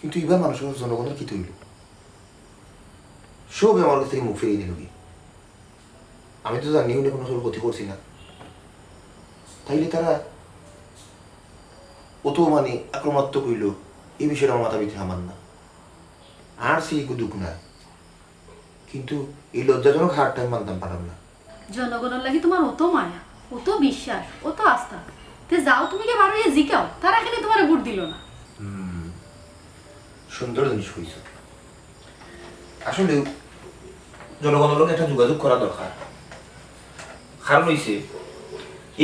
কিন্তু এবার মানুষের জনগণের কি তৈল সব আমার কাছ থেকে মুখ ফিরিয়ে নিল। আমি তো জানি উনি কোনো ক্ষতি করছি না, তাইলে তারা অত মানে আক্রমণাত্মক হইল এই বিষয়টা আমার মাথা ভিতরে আমার না আর সেই দুঃখ না, কিন্তু এই লজ্জাজনক হারটা আমি মানতাম পারলাম না। জনগণের লাগে তোমার অত মায়া, অত বিশ্বাস, অত আস্থা, যাও তুমি কে বারো জিকাও, তারা এখানে তোমার ভোট দিল না। সুন্দর জিনিস হয়েছে। আসলে জনগণের লোক একটা যোগাযোগ করা দরকার, কারণ হয়েছে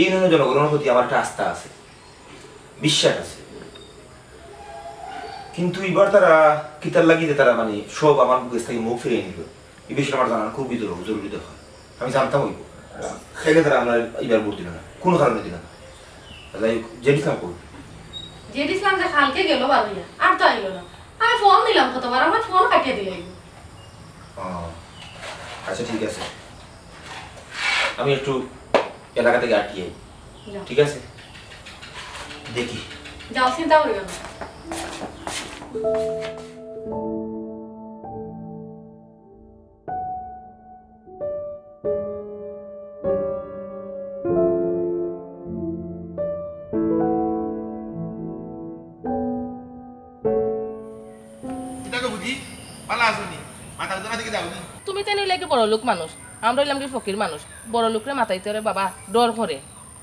এই ধরনের জনগণের প্রতি আমার একটা আস্থা আছে, বিশ্বাস আছে, কিন্তু এবার তারা কিতার লাগিয়ে তারা মানে সব আমার কাছ থেকে মুখ ফিরিয়ে নিল। এই বিষয়ে আমার জানার খুবই জরুরি দরকার। আমি জানতাম হইব সেখানে তারা আমরা এবার ভোট দিল না, কোনো কারণে দিল না। আমি একটু এলাকা থেকে আটকে যাই, ঠিক আছে? দেখি যাও, চিন্তা করি না। তুমি তো নিলে কি বড় লোক মানুষ, আমরা হইলাম কি ফকির মানুষ। বড় লোকরে মাথাইতে রে বাবা ডর করে।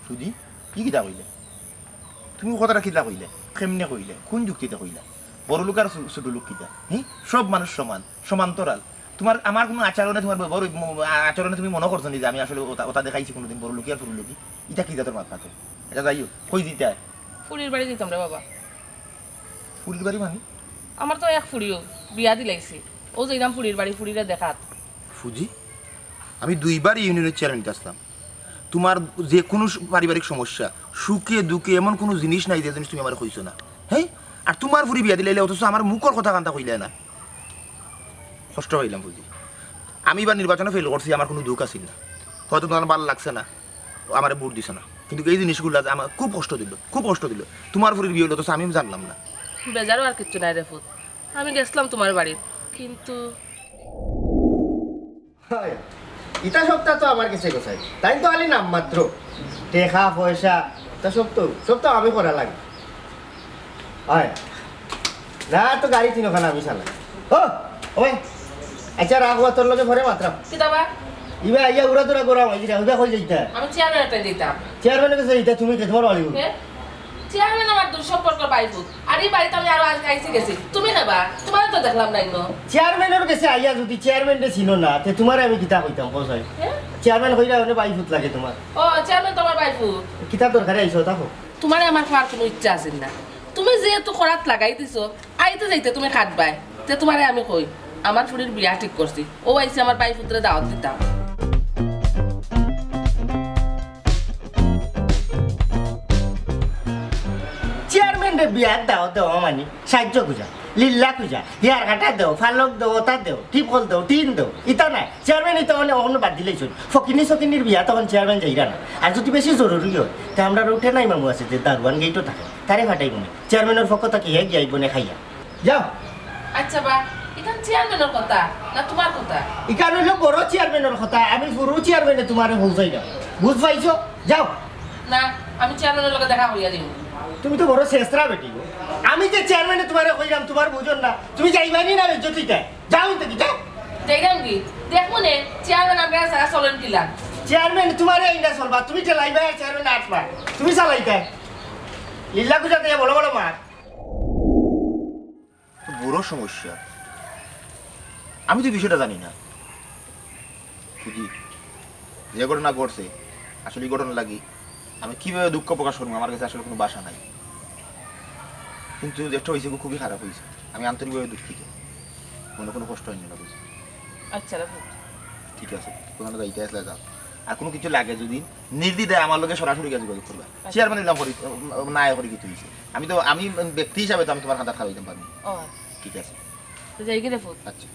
সুধি কি কিতা কইলে তুমি? কথাটা কিতা কইলে? কেমনে কইলে? কোন যুক্তিতে কইলে? বড় লোক আর ছোট লোক কিতা? হ্যাঁ, সব মানুষ সমান, সমান্তরাল। তোমার আমার কোনো আচরণে, তোমার বড় আচরণে তুমি মনে করছো নি যে আমি আসলে ওটা দেখাইছি কোনোদিন বড় লোক আর ছোট লোক? ইটা কিতা তোর মাথা তো? এটা যাইও কই দিতা? ফুরির বাড়ি দিতাম রে বাবা। ফুরির বাড়ি মানে? আমার তো এক ফুরিও বিয়া দিলাইছি, ও যাইলাম ফুরির বাড়ি, ফুরিরা দেখাত। সুজি, আমি দুইবার ইউনিয়নের চেয়ার নিতে আসলাম। তোমার যে কোনো পারিবারিক সমস্যা, সুখে দুঃখে এমন কোনো জিনিস নাই যে জিনিস তুমি আমার কইছো না। হ্যাঁ, আর তোমার ফুরি বিয়া দিলাইলে অথচ আমার মুখর কথা কান্তা কইলে না। কষ্ট হইলাম বুঝি। আমি এবার নির্বাচনে ফেল করছি, আমার কোনো দুঃখ আসিল না, হয়তো তোমার ভালো লাগছে না, আমার ভোট দিছে না, কিন্তু এই জিনিসগুলো আমার খুব কষ্ট দিল, খুব কষ্ট দিল। তোমার ফুরির বিয়ে হলো অথচ আমি জানলাম না। বেজারও আর কিচ্ছু নাই রে ফুট, আমি গেছিলাম তোমার বাড়ির, কিন্তু ইটা সপ্তাহ তো আমার কাছে গোছাই, তাই তো আলি নাম মাত্র টেকা পয়সা তা সপ্তাহ সপ্তাহ আমি করা লাগে। আয় না তো গাড়ি তিনখানা আমি চালাই। ও ওই अच्छा रागवा तोर लगे भरे मात्रा किताबा इबे आइया उरा तोरा गोरा होई रे उदा खोल जइता हम चेयरमैन ते देता चेयरमैन के सही ता तुमी के थोर वाली के चेयरमैन আমার দূর সম্পর্ক বাইতু আর এই বাড়িতে আমি আর আজ আইছি গেছি তুমি না বা তোমার তো দেখলাম না ইনো চেয়ারম্যানের কাছে আইয়া যদি চেয়ারম্যান রে ছিল না তে তোমার আমি কিতা কইতাম কসাই চেয়ারম্যান কইরা ওনে বাইফুত লাগে তোমার ও চেয়ারম্যান তোমার বাইফুত কিতা দরকার আইছো তাকো তোমার আমার পার কোনো ইচ্ছা আছে না তুমি যে এত খরাত লাগাই দিছো আইতে যাইতে তুমি কাটবাই তে তোমারে আমি কই আমার ফুড়ির বিয়া ঠিক করছি ও আইছে আমার বাইফুতরে দাওয়াত দিতাম রে বিয়া দাও দাও মানে সাহায্য গুজা লিল্লা গুজা ইয়ার কাটা দাও ফালক দাও ওটা দাও টিপ কল দাও টিন দাও ইতা না চেয়ারম্যান ইতা হলে ওহন বাদ দিলেই চল ফকিনি সকিনির বিয়া তখন চেয়ারম্যান যাইরা না আর যদি বেশি জরুরি হয় তা আমরা উঠে নাই মামু আছে যে দারওয়ান গেটও থাকে তারে ফাটাই বনে চেয়ারম্যানের ফকতা কি হই যাই বনে খাইয়া যাও আচ্ছা বা ইতান চেয়ারম্যানের কথা না তোমার কথা ইকার হলো বড় চেয়ারম্যানের কথা আমি পুরো চেয়ারম্যানে তোমারে হল যাই না বুঝ পাইছো যাও না আমি চেয়ারম্যানের লগে দেখা হইয়া দিই তুমি তো বড় শেষরা বেটি আমি যে চেয়ারম্যানে তোমারে কইলাম তোমার বুঝন না তুমি যাইবানি না বেজতিটা যাও তো কি যাও যাইগাম কি দেখো নে চেয়ারম্যান আমরা সারা চলন দিলা চেয়ারম্যান তোমারে আইনা চলবা তুমি যে লাইবা চেয়ারম্যান আসবা তুমি চালাইতা লিল্লা গুজাতে বড় বড় মার বড় সমস্যা আমি তো বিষয়টা জানি না যদি যে ঘটনা ঘটছে আসলে ঘটনা লাগি আমি কিভাবে দুঃখ প্রকাশ করব আমার কাছে আসলে কোনো ভাষা নাই কিন্তু যেটা হইছে খুবই খারাপ হইছে আমি আন্তরিকভাবে দুঃখিত মনে কোনো কষ্ট হয়নি না বুঝি আচ্ছা রাখো ঠিক আছে তোমরা যাইতে আসলে যাও আর কোনো কিছু লাগে যদি নির্দিদে আমার লগে সরাসরি যোগাযোগ করবা শেয়ার মানে দিলাম করি না করি কি তুইছে আমি তো আমি ব্যক্তি হিসাবে তো আমি তোমার কথা খাওয়াইতে পারি ও ঠিক আছে তো যাই গিয়ে দেখো আচ্ছা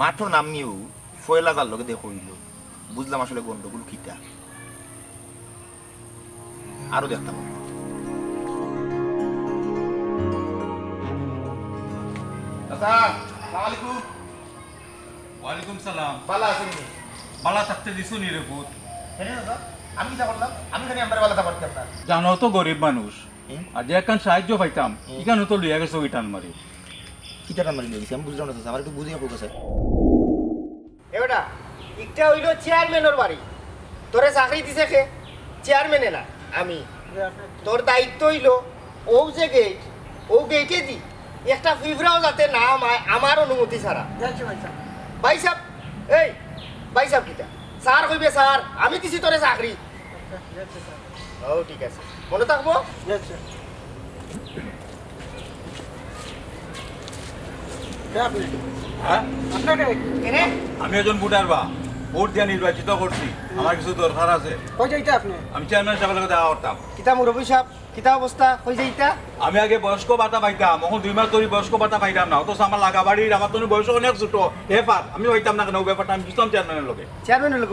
মাঠো নামিও ফয়লা জাল লগে দেখো হইলো বুঝলাম আসলে গন্ডগোল কিটা আরো দেখতাম আসসালামু আলাইকুম ওয়া আলাইকুম সালাম বালা আছেন বালা থাকতে দিছো নি রে ভূত হ্যাঁ দাদা আমি যা বললাম আমি খালি আমার বালাটা পড়তে আপনারা জানো তো গরিব মানুষ আর যে কান সাহায্য পাইতাম ইখান তো লইয়া গেছো ইটান মারি কিটা কামারি দিছি আমি বুঝলাম না স্যার একটু বুঝিয়ে বলবো স্যার এ বেটা একটা হইলো চেয়ারম্যানের বাড়ি তোরে চাকরি দিছে কে চেয়ারম্যান না আমি তোর দায়িত্ব হইলো ও যে গেট ও গেটে দি একটা ফিভরাও যাতে না আমার অনুমতি ছাড়া যাচ্ছে ভাই সাহেব এই ভাই সাহেব কিটা স্যার কইবে স্যার আমি দিছি তোরে চাকরি যাচ্ছে স্যার ও ঠিক আছে মনে থাকবো যাচ্ছে আমি একজন ভোটার বা ভোট দিয়ে নির্বাচিত করছি আমার কিছু দরকার আছে আমি চেয়ারম্যান সাহেবের লগে দেখা করতাম কিতা মুরব্বী সাহেব কিতা অবস্থা কই যাইতা আমি আগে বয়স্ক ভাতা পাইতাম এখন 2 মাস ধরে বয়স্ক ভাতা পাইতাম না অথচ আমার লাগা বাড়ির আমার তো বয়স অনেক ছোট এবার আমি হইতাম না কেন ওই ব্যাপারটা আমি বুঝতাম চেয়ারম্যানের লগে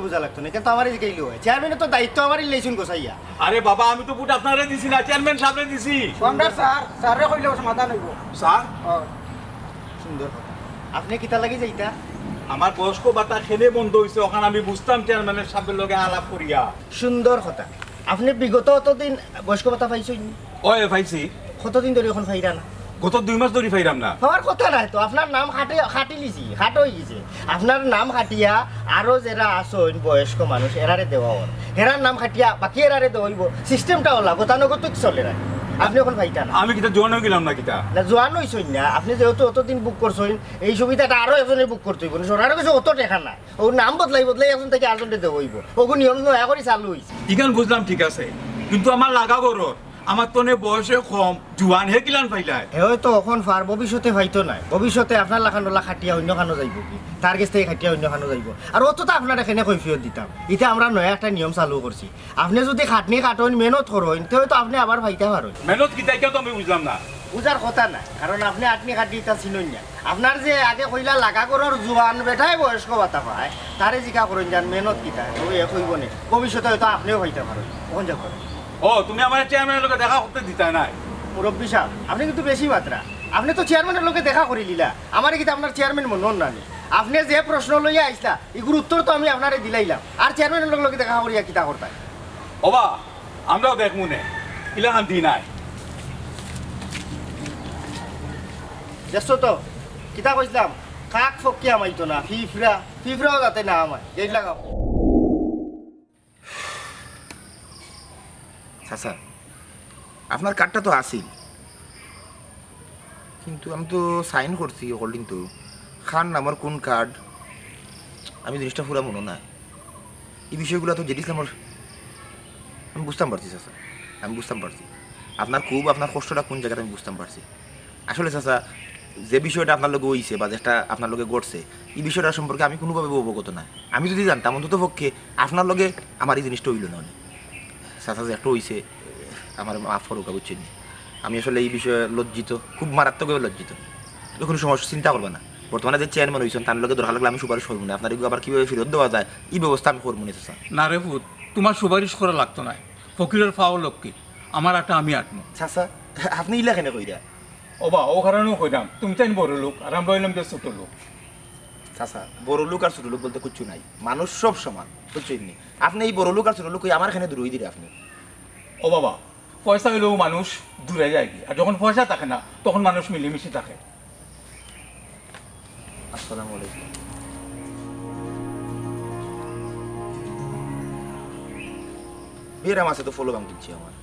বুঝা লাগতো না কিন্তু আমার এই গেইলো চেয়ারম্যানের তো দায়িত্ব আমারই লেইছুন গোছাইয়া আরে বাবা আমি তো ভোট আপনারে দিছি না চেয়ারম্যান সাহেবরে দিছি সম্রাট স্যার স্যাররে কইলে সমাধান হইব স্যার আপনি কিতা লাগি যাইতা আমার বয়স্ক বাতা খেলে বন্ধ হইছে ওখানে আমি বুঝতাম চেয়ারম্যানের সাহেবের লগে আলাপ করিয়া সুন্দর কথা আপনি বিগত কতদিন বয়স্ক বাতা পাইছেন ওয়ে পাইছি কতদিন ধরে এখন পাইরা না গত 2 মাস ধরে পাইরাম না আমার কথা নাই তো আপনার নাম খাটিলিছি খাট হই গেছে আপনার নাম খাটিয়া আরো যারা আছেন বয়স্ক মানুষ এরারে দেওয়া হল এরার নাম খাটিয়া বাকি এরারে দেওইব সিস্টেমটা হলা গতানুগতিক চলে না আপনি এখন ভাইটা না আমি কিটা জোয়ান হই গেলাম না কিটা না জোয়ান হইছই না আপনি যেহেতু অতদিন বুক করছইন এই সুবিধাটা আরো একজনে বুক করতে হইব না সরার কিছু অত টাকা না ও নাম বদলাই এখন থেকে আরজনতে দেব হইব ওগো নিয়ম নয়া করে চালু হইছে ইখান বুঝলাম ঠিক আছে কিন্তু আমার লাগা গরো আমার তো নে বয়সে কম জোয়ান হে কিলান পাইলাই হে তো এখন ফার ভবিষ্যতে হয়তো না ভবিষ্যতে আপনার লাখানোলা খাটিয়া অন্য খানো যাইব কি তার কাছ থেকে খাটিয়া অন্য খানো যাইব আর অত তো আপনার এখানে কৈফিয়ত দিতাম এটা আমরা নয়া একটা নিয়ম চালু করছি আপনি যদি খাটনি কাটন মেহনত করেন তাহলে তো আপনি আবার ভাইতে পারেন মেহনত কি তাইকে তো আমি বুঝলাম না বুঝার কথা না কারণ আপনি আটনি খাটিটা ছিলেন না আপনার যে আগে কইলা লাগা করার জোয়ান বেটাই বয়স্ক বাতা পায় তারে জিকা করেন জান মেহনত কি তাই ও এ কইব না ভবিষ্যতে হয়তো আপনিও ভাইতে পারেন কোন যা করেন ও তুমি আমার চেয়ারম্যানের লগে দেখা করতে দিতা না মুরব্বী সাহেব আপনি কিন্তু বেশি মাত্রা আপনি তো চেয়ারম্যানের লগে দেখা করে লিলা আমার কিন্তু আপনার চেয়ারম্যান মনন না আপনি যে প্রশ্ন লইয়া আইসলা এগুলোর উত্তর তো আমি আপনারে দিলাইলাম আর চেয়ারম্যানের লগে দেখা করিয়া কিতা করতাই ওবা আমরাও দেখমুনে Ilang ang dinay? Jasto to, kita ko Islam. Kak fokya may ito na, fifra o dati na amay. Yan lang ako. Sasa, আপনার কার্ডটা তো আসিল, কিন্তু আমি তো সাইন করছি হোল্ডিং তো খান আমার কোন কার্ড আমি জিনিসটা পুরো মনে নাই। এই বিষয়গুলো তো জেডিস আমার আমি বুঝতাম পারছি চাচা, আমি বুঝতাম পারছি আপনার খুব আপনার কষ্টটা কোন জায়গাটা আমি বুঝতাম পারছি। আসলে চাচা যে বিষয়টা আপনার লোক হয়েছে বা যেটা আপনার লোকে ঘটছে এই বিষয়টা সম্পর্কে আমি কোনোভাবে অবগত না। আমি যদি জানতাম অন্তত পক্ষে আপনার লোকে আমার এই জিনিসটা হইল না। অনেক চাচা যে একটা হয়েছে আমার মাফ করুকা বুঝছেন, আমি আসলে এই বিষয়ে লজ্জিত, খুব মারাত্মকভাবে লজ্জিত। কোনো সমস্যা চিন্তা করবে না, বর্তমানে যে চেয়ারম্যান হয়েছেন তার লোকে দরকার লাগলে আমি সুপারিশ করবো না। আপনার এগুলো আবার কীভাবে ফেরত দেওয়া যায় এই ব্যবস্থা আমি করবো না। চাচা না রে পুত, তোমার সুপারিশ করা লাগতো না, ফকিরের পাওয়া লোককে আমার একটা আমি আটমো। চাচা আপনি ইলা কেন কইরা? ও বা ও কারণেও কইলাম তুমি তাই বড় লোক আর আমরা হইলাম যে ছোটো লোক। চাচা বড় লোক আর ছোটো লোক বলতে কিচ্ছু নাই, মানুষ সব সমান বুঝছেননি। আপনি এই বড় লোক আর ছোটো লোক আমার এখানে দূর হয়ে দিলে আপনি। ও বাবা, পয়সা হইলেও মানুষ দূরে যায় কি, আর যখন পয়সা থাকে না তখন মানুষ মিলেমিশে থাকে। আসসালামু আলাইকুম। বেরাম আছে তো ফলো কাম দিচ্ছি আমার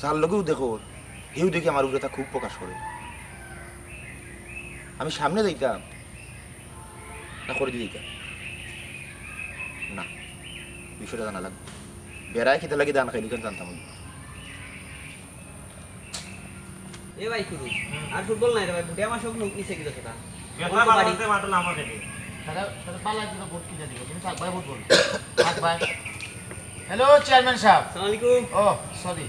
সার লোকেও দেখো, হেউ দেখে আমার উপরে তা খুব প্রকাশ করে। আমি সামনে যাইতাম না করে দিতাম না, বিষয়টা জানা লাগবে। বেড়ায় খেতে লাগে দান খাইলে জানতাম। এ ভাই শুরু আর ফুটবল নাই রে ভাই, বুটিয়া আমার সব লোক নিচে গিয়ে সেটা গেলা বাড়িতে মাটল আমার কাছে দাদা দাদা পালা দিলো বোট কিনা দিলো তুমি থাক ভাই বোট বল থাক ভাই। হ্যালো চেয়ারম্যান সাহেব আসসালামু আলাইকুম। ও সরি,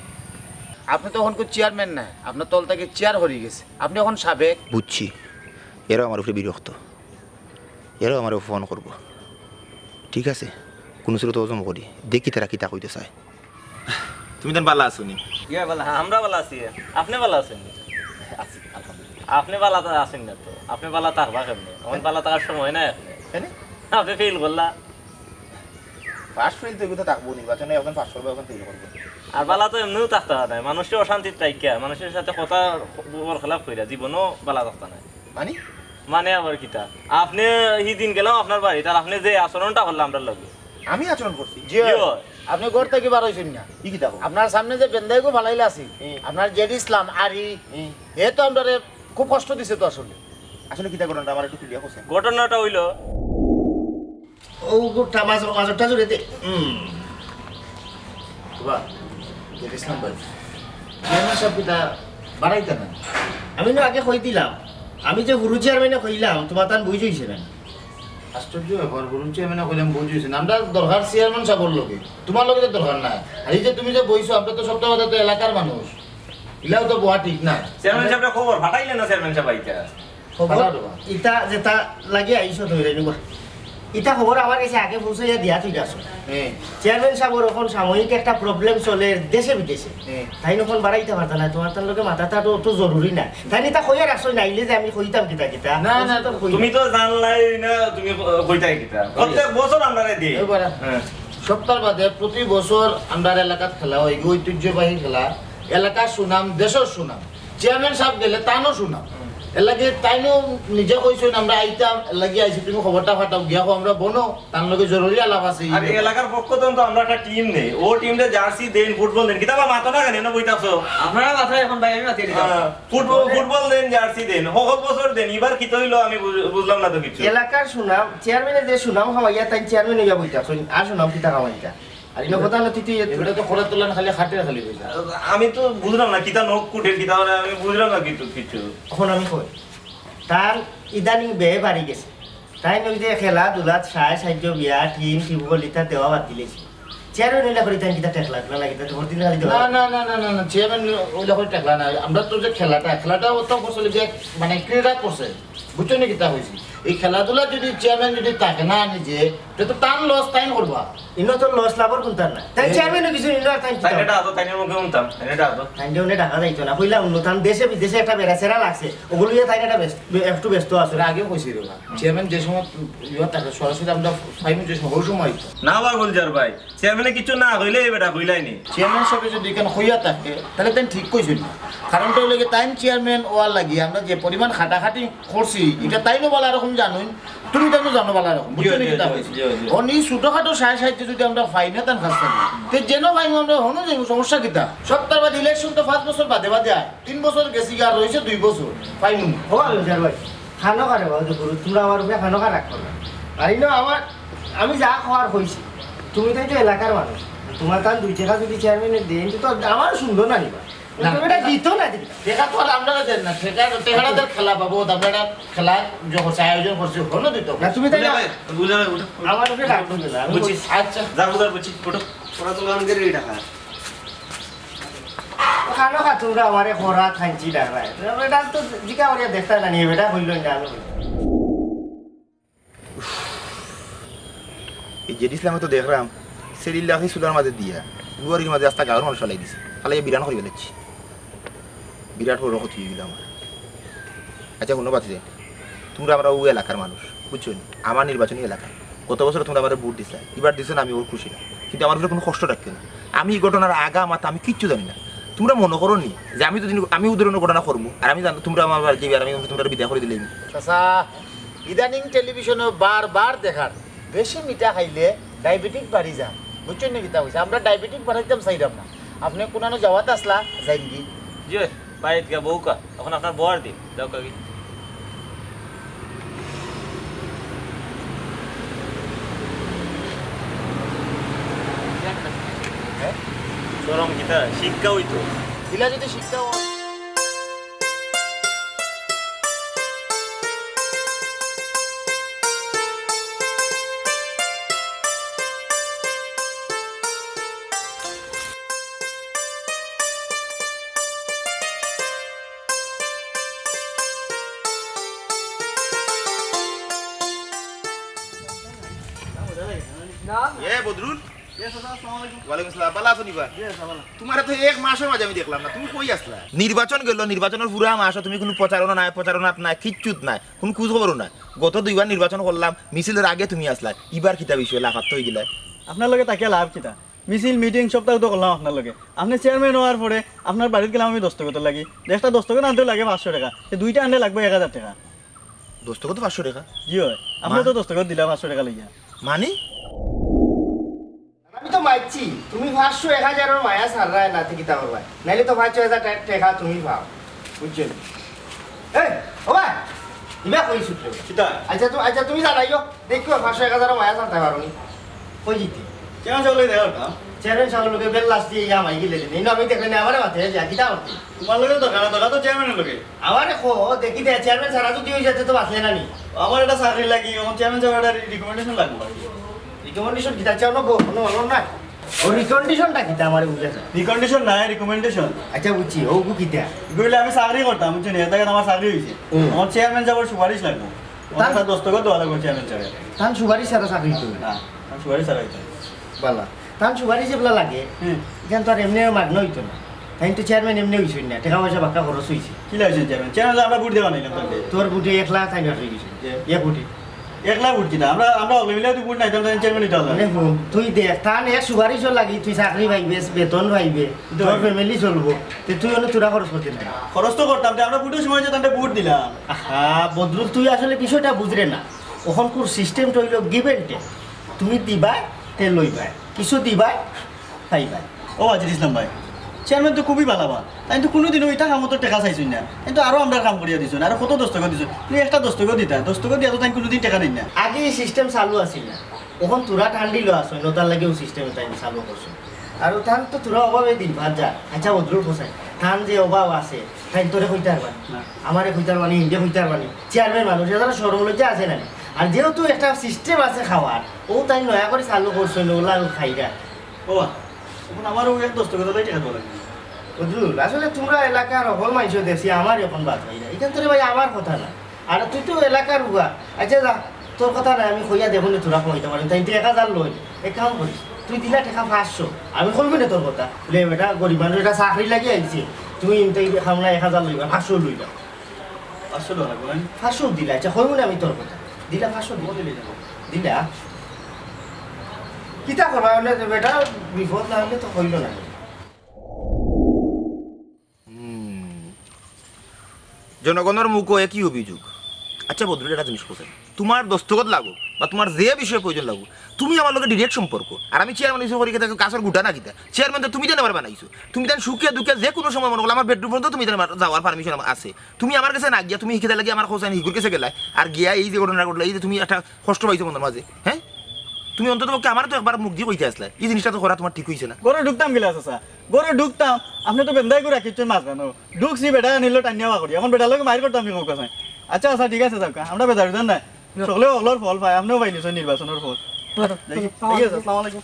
আপনি তো এখনকার চেয়ারম্যান না, আপনার তল থেকে চেয়ার হরিয়ে গেছে, আপনি এখন সাবেক। বুঝছি, এরাও আমার উপরে বিরক্ত, এরাও আমার ফোন করবো। ঠিক আছে, কোনো ছিল তো ওজম করি দেখি তারা কি তা কইতে চায়। তুমি তো ভালো আছো নি? আমরা ভালো আছি, আপনি ভালো আছেন? আপনি ভালো আছেন না তো, আপনি ভালো থাকবা কেমনি? আমার ভালো থাকার সময় নাই, আপনি ফেল করলা। ফার্স্ট ফেল তো এগুলো থাকবো নির্বাচনে, এখন ফার্স্ট করবো এখন ফেল করবো। আর বালা তো এমনিও থাকতে নাই, মানুষের অশান্তির তাইকা মানুষের সাথে কথা খেলাপ কইরা জীবনও বালা থাকতে নাই। মানে মানে আবার কিতা? আপনি এই দিন গেলাম আপনার বাড়ি, তার আপনি যে আচরণটা করলাম আমরা লাগে। আমি আচরণ করছি? আপনি ঘর থেকে বার হয়েছেন না, কি কিতা আপনার সামনে যে বেন্দাইগো ফালাইলে আছি আপনার জেড ইসলাম আরি এ তো আমরা খুব কষ্ট দিছে। তো আসলে আসলে কিতা ঘটনাটা আমার একটু ক্লিয়ার করছেন? ঘটনাটা হইল ও গোটা মাঝটা জুড়ে দে বাবা আমি না আগে কই দিলাম, আমি যে গুরু চেয়ারম্যানে কইলাম তোমার তার বুঝ হইছে না। আশ্চর্য ব্যাপার, গুরু চেয়ারম্যানে কইলাম বুঝ হইছে না, আমরা দরকার চেয়ারম্যান সাহেবর লগে, তোমার লগে তো দরকার নাই। আর এই যে তুমি যে বইছো আমরা তো সব কথা তো এলাকার মানুষ, এলাও তো বোয়া ঠিক না। চেয়ারম্যান সাহেবটা খবর ফাটাইলে না? চেয়ারম্যান সাহেব আইতা খবর ইতা যেটা লাগে আইছো ধরে নিবা, এটা খবর আমার কাছে আগে পৌঁছাইয়া দিয়া তুই আসো। চেয়ারম্যান সাহেবর এখন সাময়িক একটা প্রবলেম চলে দেশে বিদেশে, তাই নখন বাড়াইতে পারত না, তোমার তার লোকের মাথাটা তো অত জরুরি না। তাই এটা কইয়া রাখছো নাইলে যে আমি কইতাম কিতা কিতা। না না তুমি তো জানলাই না, তুমি কইতাই কিতা? প্রত্যেক বছর আমরা দিই, সপ্তাহ বাদে প্রতি বছর আমরা এলাকাত খেলা হয়, ঐতিহ্যবাহী খেলা, এলাকার সুনাম দেশের সুনাম। চেয়ারম্যান সাহেব গেলে তানও সুনাম, এর লাগে তাইনও নিজে কইছেন আমরা আইতাম লাগি আইছি। তুমি খবরটা ফাটাও গিয়া কো আমরা বনো তার লগে জরুরি আলাপ আছে। আর এলাকার পক্ষ তো আমরা একটা টিম নেই, ও টিমটা জার্সি দেন ফুটবল দেন কিতাবা মাথা না কেন বইতাছো আপনারা? মাথা এখন ভাই আমি মাথা দিই ফুটবল ফুটবল দেন জার্সি দেন হগল বছর দেন, এবার কি হইলো আমি বুঝলাম না তো কিছু। এলাকার সুনাম চেয়ারম্যানের যে সুনাম হামাইয়া তাই চেয়ারম্যান হইয়া বইতাছো আর সুনাম কিতা হামাইতা? আর ইনো কথা না তুই এটা তো খরা তোলান খালি হাটে খালি কইতা। আমি তো বুঝলাম না কিতা নক কুটের কিতা, আমি বুঝলাম না কিন্তু কিছু। এখন আমি কই তার ইদানিং বেয়ে বাড়ি গেছে, তাই নই যে খেলাধুলা সাহায্য সাহায্য বিয়া টিম শিবগলিতা দেওয়া বাদ দিলেছি। চেয়ারম্যান ওইলা করে তাই কিতা টেকলা না লাগিতা তোর দিন খালি দেওয়া? না না না না না চেয়ারম্যান ওইলা করে টেকলা না, আমরা তো যে খেলাটা খেলাটা অত কৌশলে যে মানে ক্রীড়া করছে বুঝছনি কি তা হইছে এই খেলাধুলা যদি চেয়ারম্যান যদি থাকে না নিজে তো তো টান লস টাইম করবা ইনো তো লস লাভর কোন তার না তাই চেয়ারম্যান কিছু ইনার টাইম তাই এটা আদত তাইনে মুখে উনতাম এটা আদত তাইনে উনি ঢাকা যাইতো না কইলা উনতাম দেশে বিদেশে একটা বেরাছেরা লাগছে ওগুলো ইয়া তাইনে এটা ব্যস্ত একটু ব্যস্ত আছে আগে কইছি রে চেয়ারম্যান যে সময় ইয়া থাকে সরাসরি আমরা 5 মিনিট সময় সময় না বা গুলজার ভাই চেয়ারম্যান কিছু না কইলে বেটা কইলাইনি চেয়ারম্যান সবে যদি কেন কইয়া থাকে তাহলে তাই ঠিক কইছিল কারণ তো লাগে টাইম চেয়ারম্যান ওয়া লাগি আমরা যে পরিমাণ খাটাখাটি করছি এটা তাইনো বলা রকম জানুন তুমি তো জানো বলা রকম বুঝছনি কি তা হইছে অনি ছোটখাটো সাই সাইতে যদি আমরা ফাইন না তান ফাস্তা তে যেন ভাই আমরা হনো যাই সমস্যা কি তা সপ্তাহ বাদ ইলেকশন তো 5 বছর বাদে বাদে 3 বছর গেছি আর রইছে 2 বছর ফাইন হল স্যার ভাই খানো করে ভাই গুরু তোমরা আমার উপরে খানো করে রাখো না আইনো আমার আমি যা খাওয়ার হইছে তুমি তো এলাকার মানুষ তোমার কান দুই টাকা যদি চেয়ারম্যান দেন তো আমার সুন্দর না নিবা না এটা দিতো না দেখা তো আমরা দেন না সেটা তেহারাদের খেলা পাবো আমরা খেলা যে আয়োজন করছি হলো দিতো না তুমি তাই বুঝালে আমার উপরে রাখবো না বুঝি আচ্ছা যাও উদার বুঝি ফটো পড়া তো গান করে টাকা খানো খা তোমরা আমারে খরা খাইছি দাঁড়ায় এটা তো জিকা ওরিয়া দেখতা না নিয়ে বেটা হইলো না আলো এই যে ইসলামে তো দেখলাম সেলিল্লাহি সুদার মাঝে দিয়া গুয়ারির মাঝে রাস্তা গাওর মানুষ লাগিছে তাহলে বিরান করি বেলাচ্ছি বিরাট বড় ক্ষতি হয়ে গেল আমার আচ্ছা কোনো বাতি দেন তোমরা আমরা ও এলাকার মানুষ বুঝছো আমার নির্বাচনী এলাকা গত বছর তোমরা আমার ভোট দিচ্ছ এবার দিচ্ছ আমি ওর খুশি না কিন্তু আমার উপরে কোনো কষ্ট রাখতে না আমি এই ঘটনার আগা মাথা আমি কিচ্ছু জানি না তোমরা মনে করো নি যে আমি যদি আমি উদাহরণের ঘটনা করবো আর আমি জানো তোমরা আমার যে আমি তোমরা বিদায় করে দিলে চাষা ইদানিং টেলিভিশনে বারবার দেখার বেশি মিঠা খাইলে ডায়াবেটিক বাড়ি যা বুঝছো না কি তা হয়েছে আমরা ডায়াবেটিক বাড়াইতাম চাইলাম না আপনি কোনো যাওয়াতে আসলা যাই কি জি বাইরে গিয়ে বউকা এখন আপনার বর দিন যাও কাকি চরম গীতা শিক্ষা হইতো দিলা যদি শিক্ষা নির্বাচন গেল নির্বাচনের পুরা মাস তুমি কোনো প্রচারণা নাই প্রচারণা নাই কিচ্ছুত নাই কোনো খোঁজ খবরও নাই গত দুইবার নির্বাচন করলাম মিছিলের আগে তুমি আসলা এবার কিতা বিষয় লাফাত হয়ে গেল আপনার লগে তাকে লাভ কিতা মিছিল মিটিং সপ্তাহ তো করলাম আপনার লগে আপনি চেয়ারম্যান হওয়ার পরে আপনার বাড়িতে গেলাম আমি 10 টাকা লাগি 10টা 10 টাকা আনতে লাগে 500 টাকা দুইটা আনলে লাগবে 1000 টাকা 10 টাকা তো 500 টাকা জি হয় আপনি তো 10 টাকা দিলা 500 টাকা লাগিয়া মানে তো মাইছি তুমি 500 1000 এর মায়া সারায় না ঠিকই তাও ভাই নাইলে তো 5000 টাকা তুমি পাও বুঝছেন এই ও ভাই ইমা কই সূত্র সেটা আচ্ছা তুমি জানাইও দেখো 500 1000 এর মায়া সারতে পারোনি কই জিতি কেন চলে দাও না চেয়ারম্যান সব লোকে বেল্লাস দিয়ে ইয়া মাই গিলে দিন আমি দেখলে না আমারে মাথায় যা কিটা হচ্ছে তোমার লগে তো গানা দগা তো চেয়ারম্যানের লগে আমারে কো দেখি দে চেয়ারম্যান সারা যদি হই যেতে তো বাসে না নি আমার এটা চাকরি লাগি আমার চেয়ারম্যান জড়ার রিকমেন্ডেশন লাগবে রিকমেন্ডেশন দিতা চাও না গো কোনো হলো না ও রিকন্ডিশনটা কিতা আমারে বুঝা যায় রিকন্ডিশন না রিকমেন্ডেশন আচ্ছা বুঝছি ও গু কিতা গইলে আমি সারি করতাম বুঝছেন এটা কেন আমার সারি হইছে আমার চেয়ারম্যান যাব সুপারিশ লাগবো তার 10 টাকা দোয়া লাগবো চেয়ারম্যান চায় তান সুপারিশ সারা সারি হইতো না তান সুপারিশ সারা হইতো বালা তান সুপারিশ এবলা লাগে এখান তো আর এমনি মাগন হইতো না তাই তো চেয়ারম্যান এমনি হইছে না টাকা পয়সা বাক্কা খরচ হইছে কি লাগছে চেয়ারম্যান চেয়ারম্যান আমরা বুট দেওয়া নাইলাম তোর বুটে 1 লাখ টাকা হই গেছে 1 কোটি একলা উঠছি না আমরা আমরা মিলে তুই গুড নাই তাহলে চেয়ারম্যান এটা না তুই দেখ তান এক সুপারিশ লাগি তুই চাকরি পাইবে বেতন পাইবে তোর ফ্যামিলি চলবো তে তুই অন্য চুরা খরচ করতে না খরচ তো করতাম তে আমরা বুটের সময় যে তানটা বুট দিলাম আহা বদরুল তুই আসলে বিষয়টা বুঝরে না ওখানকার সিস্টেমটা হইল গিভ অ্যান্ড টেক তুমি দিবা তে লইবা কিছু দিবা পাইবা ও আজিজ ইসলাম ভাই চেয়ারম্যান তো খুবই ভালো বা তাই তো কোনোদিনও এটা কামতো টাকা চাইছি না কিন্তু আরো আমরা কাম করিয়া দিছুন আর কত 10 টাকা দিছুন তুই একটা 10 টাকা দিতা 10 টাকা দিয়া তো তাই কোনোদিন টাকা নেই না আগে এই সিস্টেম চালু আছিল না এখন তোরা ঠান্ডি লো আছো নতার লাগেও সিস্টেমে তাই চালু করছো আর তান তো তোরা অভাবে দিন ভাত যা আচ্ছা বদরুল হোসেন তান যে অভাব আছে তাই তোরে কইতার বানি আমারে কইতার বানি ইন্ডিয়া কইতার বানি চেয়ারম্যান মানুষ যারা সরমলজ্জা আছে না আর যেহেতু একটা সিস্টেম আছে খাওয়ার ও তাই নয়া করে চালু করছো ওলা খাইরা ও এখন আমারও 10 টাকা দাই টাকা দাও লাগে বদরুল আসলে তোমরা এলাকার হল মাইছো দেশি আমার এখন বাদ ভাইরা এখান থেকে ভাই আমার কথা না আর তুই তো এলাকার উগা আচ্ছা যা তোর কথা না আমি কইয়া দেখো না তোরা কইতে পারিস তাই 1000 লই এক কাম করিস তুই দিলা টাকা 500 আমি কইব না তোর কথা লে বেটা গরিব মানুষ এটা চাকরি লাগি আইছে তুই ইনতে খামনা 1000 লইবা 500 লইবা 500 লই না 500 দিলা আচ্ছা কইব না আমি তোর কথা দিলা 500 বলে দিলা দিলা কিতা করবা না বেটা বিপদ না হলে তো কইলো না জনগণের মুখ একই অভিযোগ আচ্ছা বদরুল একটা জিনিস বলছেন তোমার দস্তখত লাগো বা তোমার যে বিষয়ে প্রয়োজন লাগো তুমি আমার লোকের ডিরেক্ট সম্পর্ক আর আমি চেয়ারম্যান হিসেবে করি তাকে গাছের গুটা না কিতা চেয়ারম্যান তো তুমি জানে আমার বানাইছো তুমি জান সুখে দুঃখে যে কোনো সময় মনে করলো আমার বেডরুম পর্যন্ত তুমি জানো যাওয়ার পারমিশন আমার আছে তুমি আমার কাছে না গিয়া তুমি শিখিতে লাগে আমার খোঁজ হিগুর কাছে গেলায় আর গিয়া এই যে ঘটনা ঘটলো এই যে তুমি একটা কষ্ট পাইছো মনের মাঝে হ্যাঁ তুমি অন্তত পক্ষে আমার তো একবার মুখ দিয়ে কইতে আসলে এই জিনিসটা তো করা তোমার ঠিক হইছে না গরে ঢুকতাম গেলা চাচা গরে ঢুকতাম আপনি তো বেন্দাই করে রাখিছেন মাছ না ঢুকছি বেটা নিলো টানিয়া করি এখন বেটা লগে মাইর করতাম আমি কোকা চাই আচ্ছা আচ্ছা ঠিক আছে চাচা আমরা বেজার জান না সকলে অগলার ফল পাই আপনিও পাইনি নির্বাচনের ফল ঠিক আছে আসসালামু আলাইকুম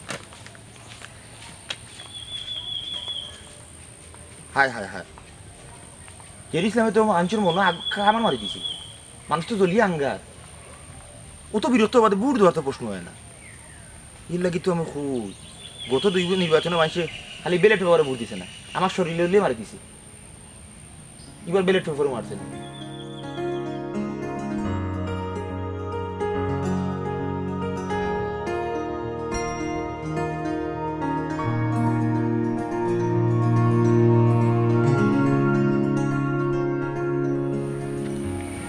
হাই হাই হাই এর ইসলামে তো আঞ্চুর মনো কামান মারি দিছি মানুষ তো জ্বলি আঙ্গার ও তো বিরক্তবাদে বুড় দোয়ার তো প্রশ্ন হয় না ই লাগি তো আমি খুব গত দুই নির্বাচনে মানুষে খালি বেলেট পেপারে ভোট দিছে না আমার শরীরে হলে মারি দিছে এবার বেলেট পেপারে মারছে না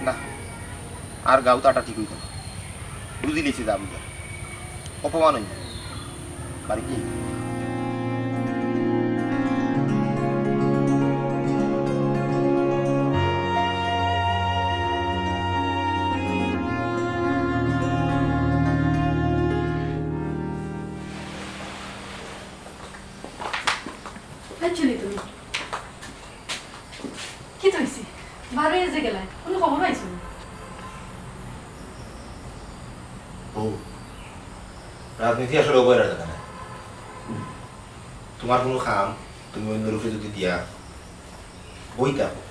না আর গাও তো আটা ঠিক হইতো না বুঝি লিছি দাম অপমান হইব বাড়ি কি রাজনীতি আসলে উপায় রাখা না তোমার কোনো খাম তুমি অন্য রূপে যদি দিয়া বই থাকো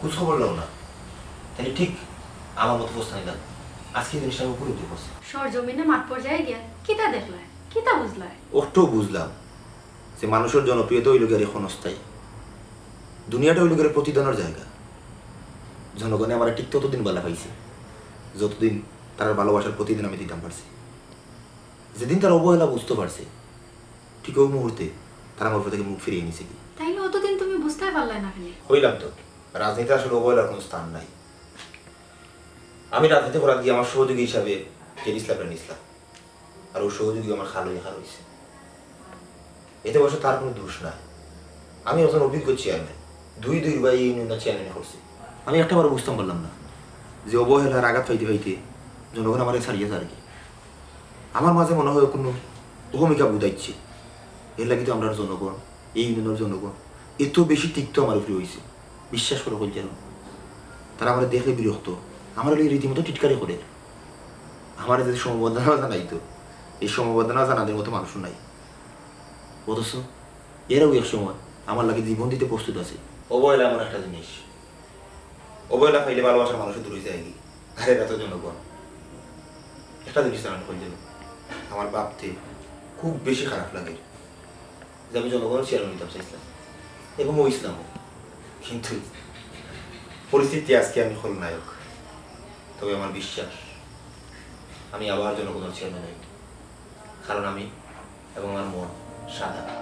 কুছ খবর নাও না তাহলে ঠিক আমার মতো প্রস্থানে থাকো আজকে জিনিসটা আমি উপলব্ধি করছি সরজমিনে মাঠ পর্যায়ে গিয়া কিতা দেখলায় কিতা বুঝলায় ওটাও বুঝলাম যে মানুষের জনপ্রিয়তা ওই লোকের এখন অস্থায়ী দুনিয়াটা ওই লোকের প্রতিদানের জায়গা জনগণে আমার ঠিক ততদিন ভালো পাইছে যতদিন তার ভালোবাসার প্রতিদিন আমি দিতাম পারছি যেদিন তার অবহেলা বুঝতে পারছে ঠিক ওই মুহূর্তে তারা আমার উপর থেকে মুখ ফিরিয়ে নিয়েছে কি তাই না অতদিন তুমি বুঝতে পারলে না হইলাম তো রাজনীতি আসলে অবহেলার কোনো স্থান নাই আমি রাজনীতি করার গিয়ে আমার সহযোগী হিসাবে যে ইসলামের ইসলাম আর ওই সহযোগী আমার খাল হয়েছে এতে বসে তার কোনো দোষ নাই আমি একজন অভিজ্ঞ চেয়ারম্যান দুইবার এই ইউনিয়নের চেয়ারম্যান করছি আমি একটা বার বুঝতে পারলাম না যে অবহেলার আঘাত পাইতে পাইতে জনগণ আমার ছাড়িয়েছে আর কি আমার মাঝে মনে হয় কোনো ভূমিকা বুঝাইছে এর লাগে তো আমরা জনগণ এই ইউনিয়নের জনগণ এত বেশি তিক্ত আমার উপরে হয়েছে বিশ্বাস করে হল যেন তারা আমার দেখে বিরক্ত আমার রীতিমতো টিটকারি করে আমার যদি সমবেদনা জানাই তো এই সমবেদনা জানাদের মতো মানুষ নাই অথচ এরাও এক সময় আমার লাগে জীবন দিতে প্রস্তুত আছে অবহেলা এমন একটা জিনিস অবহেলা পাইলে ভালোবাসার মানুষের দূরে যায় কি আর এরা তো জনগণ একটা জিনিস জানানো হল যেন আমার ভাবতে খুব বেশি খারাপ লাগে যে আমি জনগণের চেয়ারম্যান নিতাম চাইছিলাম এবং ও ইসলামও কিন্তু পরিস্থিতি আজকে আমি খলনায়ক তবে আমার বিশ্বাস আমি আবার জনগণের চেয়ারম্যান হই কারণ আমি এবং আমার মন সাদা